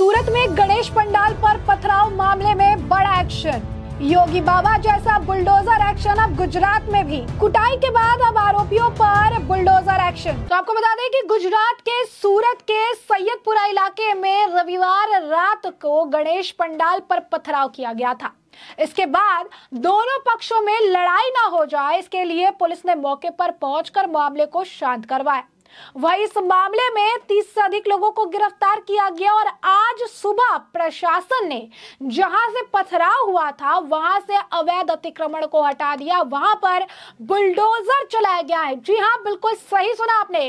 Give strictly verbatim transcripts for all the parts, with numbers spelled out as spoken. सूरत में गणेश पंडाल पर पथराव मामले में बड़ा एक्शन, योगी बाबा जैसा बुलडोजर एक्शन अब गुजरात में भी। कुटाई के बाद अब आरोपियों पर बुलडोजर एक्शन। तो आपको बता दें कि गुजरात के सूरत के सैयदपुरा इलाके में रविवार रात को गणेश पंडाल पर पथराव किया गया था। इसके बाद दोनों पक्षों में लड़ाई ना हो जाए, इसके लिए पुलिस ने मौके पर पहुंचकर मामले को शांत करवाया। वहीं इस मामले में तीस से अधिक लोगों को गिरफ्तार किया गया और आज सुबह प्रशासन ने जहां से पथराव हुआ था वहां से अवैध अतिक्रमण को हटा दिया, वहां पर बुलडोजर चलाया गया है। जी हां, बिल्कुल सही सुना आपने,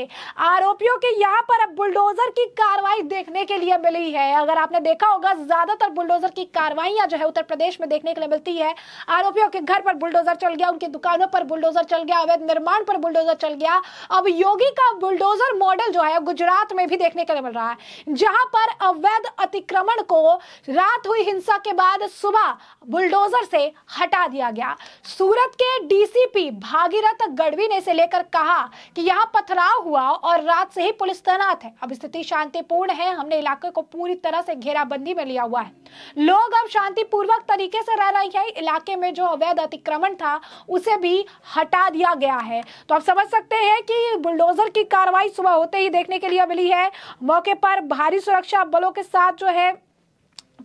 आरोपियों के यहां पर अब बुलडोजर की कार्रवाई देखने के लिए मिली है। अगर आपने देखा होगा ज्यादातर बुलडोजर की कार्रवाइयां जो है उत्तर प्रदेश में देखने के लिए मिलती है। आरोपियों के घर पर बुलडोजर चल गया, उनकी दुकानों पर बुलडोजर चल गया, अवैध निर्माण पर बुलडोजर चल गया। अब योगी का बुलडोजर मॉडल जो है गुजरात में भी देखने के लिए मिल रहा है, जहां पर अवैध अतिक्रमण को रात हुई हिंसा के बाद सुबह बुलडोजर से हटा दिया गया। सूरत के डीसीपी भागीरथ गढ़वी ने इसे लेकर कहा कि यहां पथराव हुआ और रात से ही पुलिस तैनात है, अब स्थिति शांतिपूर्ण है, हमने इलाके को पूरी तरह से घेराबंदी में लिया हुआ है, लोग अब शांतिपूर्वक तरीके से रह रहे हैं। इलाके में जो अवैध अतिक्रमण था उसे भी हटा दिया गया है। तो आप समझ सकते हैं कि बुलडोजर की कार्रवाई कार्रवाई सुबह होते ही देखने के लिए मिली है। मौके पर भारी सुरक्षा बलों के साथ जो है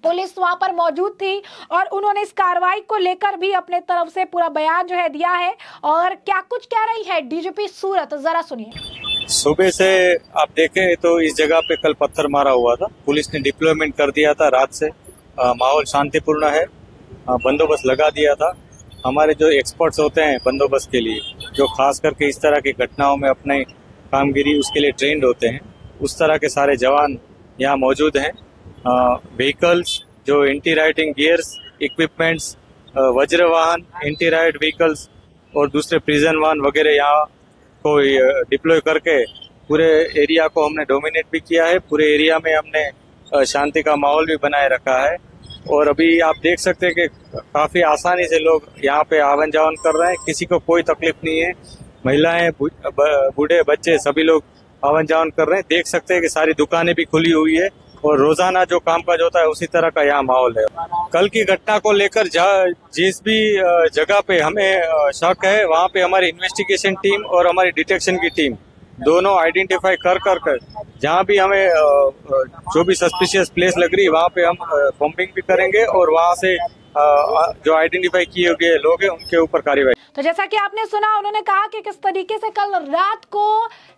पुलिस वहां पर मौजूद थी और उन्होंने इस कार्रवाई को लेकर भी अपने तरफ से पूरा बयान जो है दिया है। और क्या कुछ कह रही है डीजीपी सूरत, जरा सुनिए। सुबह से आप देखें तो इस जगह पे कल पत्थर मारा हुआ था, पुलिस ने डिप्लॉयमेंट कर दिया था रात से, माहौल शांतिपूर्ण है, बंदोबस्त लगा दिया था। हमारे जो एक्सपर्ट्स होते हैं बंदोबस्त के लिए, जो खास करके इस तरह की घटनाओं में अपने कामगिरी उसके लिए ट्रेंड होते हैं, उस तरह के सारे जवान यहाँ मौजूद हैं। व्हीकल्स जो एंटी राइडिंग गियर्स, इक्विपमेंट्स, वज्र वाहन, एंटी राइड व्हीकल्स और दूसरे प्रिजन वाहन वगैरह यहाँ को डिप्लॉय करके पूरे एरिया को हमने डोमिनेट भी किया है। पूरे एरिया में हमने शांति का माहौल भी बनाए रखा है और अभी आप देख सकते हैं कि काफ़ी आसानी से लोग यहाँ पे आवन जावन कर रहे हैं, किसी को कोई तकलीफ नहीं है। महिलाएं, बूढ़े, बच्चे सभी लोग आवन जावन कर रहे हैं। देख सकते हैं कि सारी दुकानें भी खुली हुई है और रोजाना जो कामकाज होता है उसी तरह का यहाँ माहौल है। कल की घटना को लेकर जिस भी जगह पे हमें शक है वहाँ पे हमारी इन्वेस्टिगेशन टीम और हमारी डिटेक्शन की टीम दोनों आइडेंटिफाई कर कर कर जहाँ भी हमें जो भी सस्पिशियस प्लेस लग रही है वहाँ पे हम बॉम्बिंग भी करेंगे और वहाँ से जो आइडेंटिफाई किए गए लोग हैं उनके ऊपर कार्रवाई। तो जैसा कि आपने सुना, उन्होंने कहा कि किस तरीके से कल रात को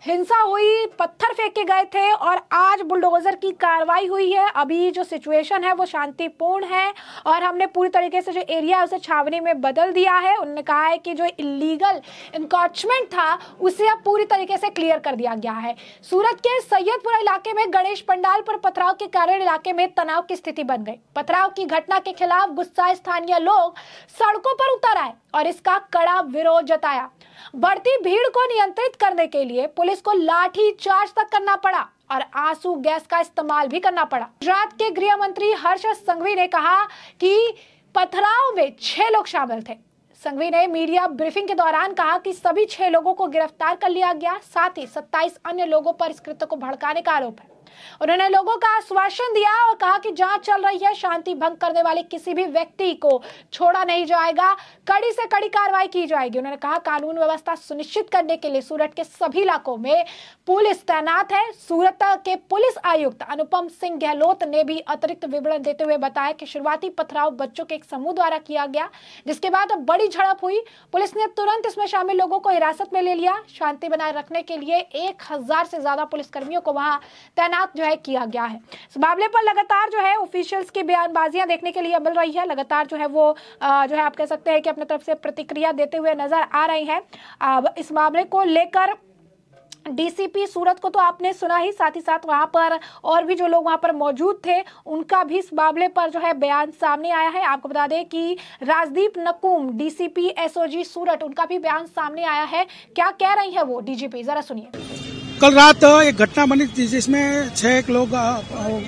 हिंसा हुई, पत्थर फेंके गए थे और आज बुलडोजर की कार्रवाई हुई है। अभी जो सिचुएशन है वो शांतिपूर्ण है और हमने पूरी तरीके से जो एरिया है उसे छावनी में बदल दिया है। उन्होंने कहा है कि जो इलीगल इनक्रोचमेंट था उसे अब पूरी तरीके से क्लियर कर दिया गया है। सूरत के सैयदपुरा इलाके में गणेश पंडाल पर पथराव के कारण इलाके में तनाव की स्थिति बन गई। पथराव की घटना के खिलाफ गुस्साए स्थानीय लोग सड़कों पर उतर आए और इसका कड़ा विरोध जताया। बढ़ती भीड़ को नियंत्रित करने के लिए पुलिस को लाठी चार्ज तक करना पड़ा और आंसू गैस का इस्तेमाल भी करना पड़ा। गुजरात के गृह मंत्री हर्ष संघवी ने कहा कि पथराव में छह लोग शामिल थे। संघवी ने मीडिया ब्रीफिंग के दौरान कहा कि सभी छह लोगों को गिरफ्तार कर लिया गया, साथ ही सत्ताईस अन्य लोगों पर इस कृत्य को भड़काने का आरोप है। उन्होंने लोगों का आश्वासन दिया और कहा कि जांच चल रही है, शांति भंग करने वाले किसी भी व्यक्ति को छोड़ा नहीं जाएगा, कड़ी से कड़ी कार्रवाई की जाएगी। उन्होंने कहा कानून व्यवस्था सुनिश्चित करने के लिए सूरत के सभी इलाकों में पुलिस तैनात है। सूरत के पुलिस आयुक्त अनुपम सिंह गहलोत ने भी अतिरिक्त विवरण देते हुए बताया कि शुरुआती पथराव बच्चों के एक समूह द्वारा किया गया, जिसके बाद बड़ी झड़प हुई। पुलिस ने तुरंत इसमें शामिल लोगों को हिरासत में ले लिया। शांति बनाए रखने के लिए एक हजार से ज्यादा पुलिसकर्मियों को वहां तैनात जो है किया गया है। इस मामले पर लगातार जो है ऑफिशियल्स की बयानबाजियां देखने के लिए मिल रही है। लगातार जो है वो जो है आप कह सकते हैं कि अपने तरफ से प्रतिक्रिया देते हुए नजर आ रही हैं। अब इस मामले को लेकर डीसीपी सूरत को तो आपने सुना ही, साथ ही साथ वहां पर और भी जो लोग वहां पर मौजूद थे उनका भी इस मामले पर जो है बयान सामने आया है। आपको बता दें कि राजदीप नकुम डीसीपी एसओजी सूरत, उनका भी बयान सामने आया है। क्या कह रही है वो डीजीपी, जरा सुनिए। कल रात एक घटना बनी थी जिसमें छह लोग,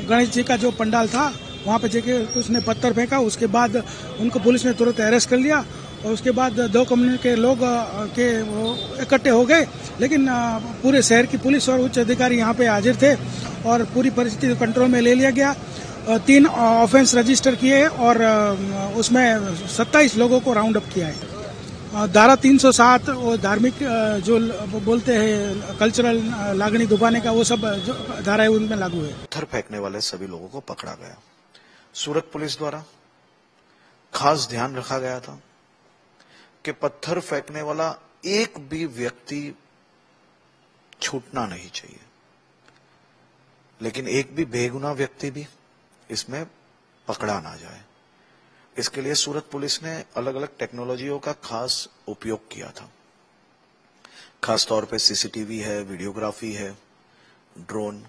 गणेश जी का जो पंडाल था वहाँ पे जाके उसने पत्थर फेंका, उसके बाद उनको पुलिस ने तुरंत अरेस्ट कर लिया और उसके बाद दो कम्युनिटी के लोग के वो इकट्ठे हो गए। लेकिन पूरे शहर की पुलिस और उच्च अधिकारी यहाँ पे हाजिर थे और पूरी परिस्थिति कंट्रोल में ले लिया गया। तीन ऑफेंस रजिस्टर किए हैं और उसमें सत्ताईस लोगों को राउंड अप किया है। धारा तीन सौ सात और धार्मिक जो बोलते हैं कल्चरल लागणी दुबाने का, वो सब जो धारा है उनमें लागू है। पत्थर फेंकने वाले सभी लोगों को पकड़ा गया। सूरत पुलिस द्वारा खास ध्यान रखा गया था कि पत्थर फेंकने वाला एक भी व्यक्ति छूटना नहीं चाहिए, लेकिन एक भी बेगुनाह व्यक्ति भी इसमें पकड़ा ना जाए। इसके लिए सूरत पुलिस ने अलग अलग टेक्नोलॉजियों का खास उपयोग किया था। खास तौर पे सीसीटीवी है, वीडियोग्राफी है, ड्रोन,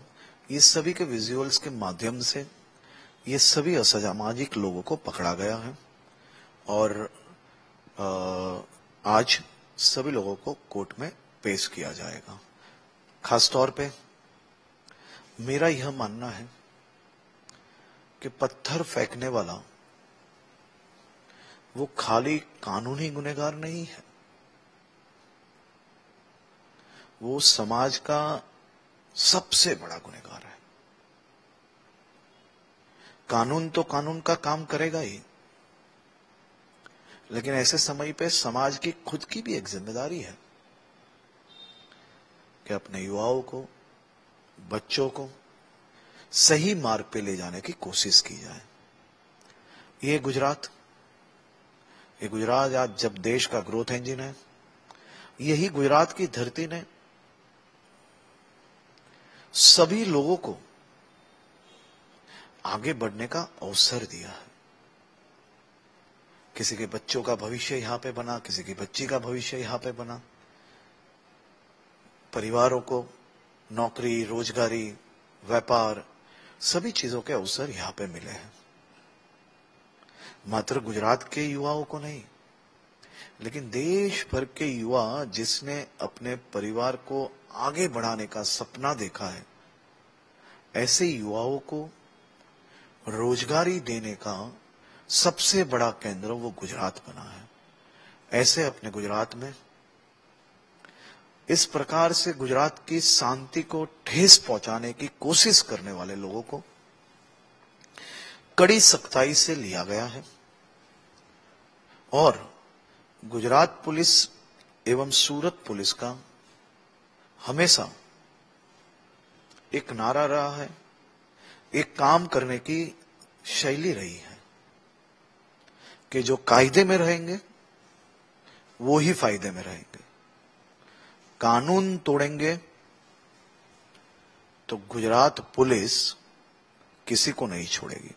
ये सभी के विजुअल्स के माध्यम से ये सभी असामाजिक लोगों को पकड़ा गया है और आज सभी लोगों को कोर्ट में पेश किया जाएगा। खास तौर पे मेरा यह मानना है कि पत्थर फेंकने वाला वो खाली कानूनी गुनहगार नहीं है, वो समाज का सबसे बड़ा गुनहगार है। कानून तो कानून का काम करेगा ही, लेकिन ऐसे समय पे समाज की खुद की भी एक जिम्मेदारी है कि अपने युवाओं को, बच्चों को सही मार्ग पे ले जाने की कोशिश की जाए। ये गुजरात, ये गुजरात आज जब देश का ग्रोथ इंजन है, यही गुजरात की धरती ने सभी लोगों को आगे बढ़ने का अवसर दिया है। किसी के बच्चों का भविष्य यहां पे बना, किसी की बच्ची का भविष्य यहां पे बना, परिवारों को नौकरी, रोजगारी, व्यापार, सभी चीजों के अवसर यहां पे मिले हैं। मात्र गुजरात के युवाओं को नहीं, लेकिन देश भर के युवा जिसने अपने परिवार को आगे बढ़ाने का सपना देखा है, ऐसे युवाओं को रोजगारी देने का सबसे बड़ा केंद्र वो गुजरात बना है। ऐसे अपने गुजरात में इस प्रकार से गुजरात की शांति को ठेस पहुंचाने की कोशिश करने वाले लोगों को कड़ी सख्ताई से लिया गया है और गुजरात पुलिस एवं सूरत पुलिस का हमेशा एक नारा रहा है, एक काम करने की शैली रही है कि जो कायदे में रहेंगे वो ही फायदे में रहेंगे। कानून तोड़ेंगे तो गुजरात पुलिस किसी को नहीं छोड़ेगी।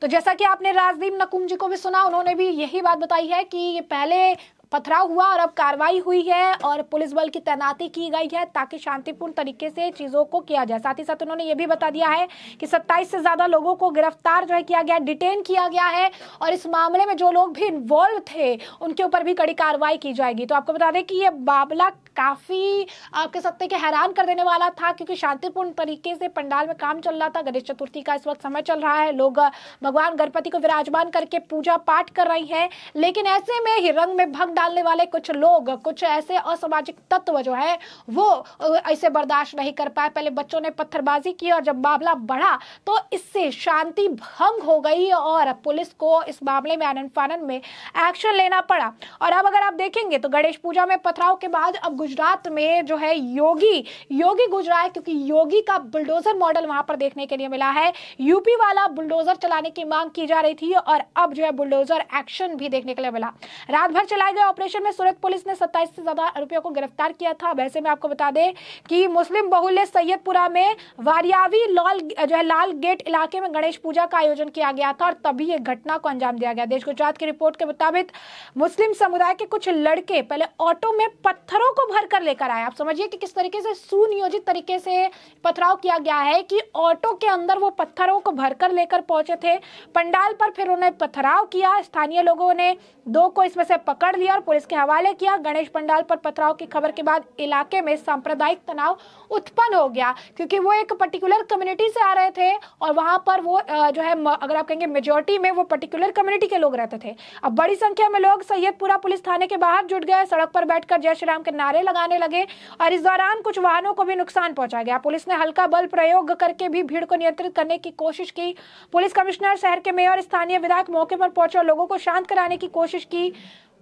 तो जैसा कि आपने राजदीप नकुम जी को भी सुना, उन्होंने भी यही बात बताई है कि ये पहले पथराव हुआ और अब कार्रवाई हुई है और पुलिस बल की तैनाती की गई है ताकि शांतिपूर्ण तरीके से चीज़ों को किया जाए। साथ ही साथ उन्होंने ये भी बता दिया है कि सत्ताईस से ज़्यादा लोगों को गिरफ्तार जो है किया गया, डिटेन किया गया है और इस मामले में जो लोग भी इन्वॉल्व थे उनके ऊपर भी कड़ी कार्रवाई की जाएगी। तो आपको बता दें कि ये मामला काफ़ी आप कह सकते हैं कि हैरान कर देने वाला था, क्योंकि शांतिपूर्ण तरीके से पंडाल में काम चल रहा था। गणेश चतुर्थी का इस वक्त समय चल रहा है, लोग भगवान गणपति को विराजमान करके पूजा पाठ कर रही हैं, लेकिन ऐसे में ही रंग में भग डालने वाले कुछ लोग, कुछ ऐसे असामाजिक तत्व जो है वो ऐसे बर्दाश्त नहीं कर पाए। पहले बच्चों ने पत्थरबाजी की और जब मामला बढ़ा तो इससे शांति भंग हो गई और पुलिस को इस मामले में आनन फानन में एक्शन लेना पड़ा। और अब अगर आप देखेंगे तो गणेश पूजा में पथराव के बाद अब गुजरात में जो है योगी योगी गुजरा है, क्योंकि योगी का बुलडोजर मॉडल वहां पर देखने के लिए मिला है। यूपी वाला बुलडोजर चलाने की मांग की जा रही थी और अब जो है बुलडोजर एक्शन भी देखने के लिए मिला। रात भर चलाए गए ऑपरेशन में सूरत पुलिस ने सत्ताईस से ज्यादा आरोपियों को गिरफ्तार किया था। वैसे में आपको बता दें कि मुस्लिम बहुल्य सैयदपुरा में वारियावी लाल जो है लाल गेट इलाके में गणेश पूजा का आयोजन किया गया था और तभी यह घटना को अंजाम दिया गया। देश गुजरात की रिपोर्ट के मुताबिक मुस्लिम समुदाय के कुछ लड़के पहले ऑटो में पत्थरों को भर कर लेकर आए। आप समझिए कि किस तरीके से सुनियोजित तरीके से पथराव किया गया है कि ऑटो के अंदर वो पत्थरों को भरकर लेकर पहुंचे थे पंडाल पर, फिर उन्होंने पथराव किया। स्थानीय लोगों ने दो को इसमें से पकड़ लिया और पुलिस के हवाले किया। गणेश पंडाल पर पथराव की खबर के बाद इलाके में सांप्रदायिक तनाव उत्पन्न हो गया, क्योंकि वो एक पर्टिकुलर कम्युनिटी से आ रहे थे और वहां पर वो जो है अगर आप कहेंगे मेजॉरिटी में वो पर्टिकुलर कम्युनिटी के लोग रहते थे। अब बड़ी संख्या में लोग सैयदपुरा पुलिस थाने के बाहर जुट गए, सड़क पर बैठकर जय श्री राम के नारे नारे लगाने लगे और इस दौरान कुछ वाहनों को भी नुकसान पहुंचा गया। पुलिस ने हल्का बल प्रयोग करके भी भीड़ को नियंत्रित करने की कोशिश की। पुलिस कमिश्नर, शहर के मेयर, स्थानीय विधायक मौके पर पहुंचे और लोगों को शांत कराने की कोशिश की।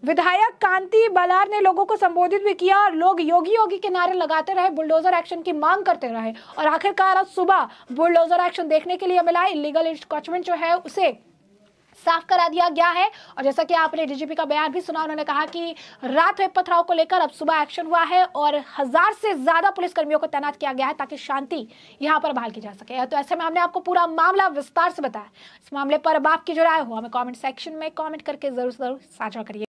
विधायक कांति बलार ने लोगों को संबोधित भी किया और लोग योगी योगी के नारे लगाते रहे, बुलडोजर एक्शन की मांग करते रहे और आखिरकार आज सुबह बुलडोजर एक्शन देखने के लिए मिला। इलीगल इंस्कॉचमेंट जो है उसे साफ करा दिया गया है और जैसा कि आपने डीजीपी का बयान भी सुना, उन्होंने कहा कि रात में पथराव को लेकर अब सुबह एक्शन हुआ है और हजार से ज्यादा पुलिसकर्मियों को तैनात किया गया है ताकि शांति यहां पर बहाल की जा सके। तो ऐसे में हमने आपको पूरा मामला विस्तार से बताया। इस मामले पर अब आपकी जो राय हो हमें कॉमेंट सेक्शन में कॉमेंट करके जरूर जरूर साझा करिए।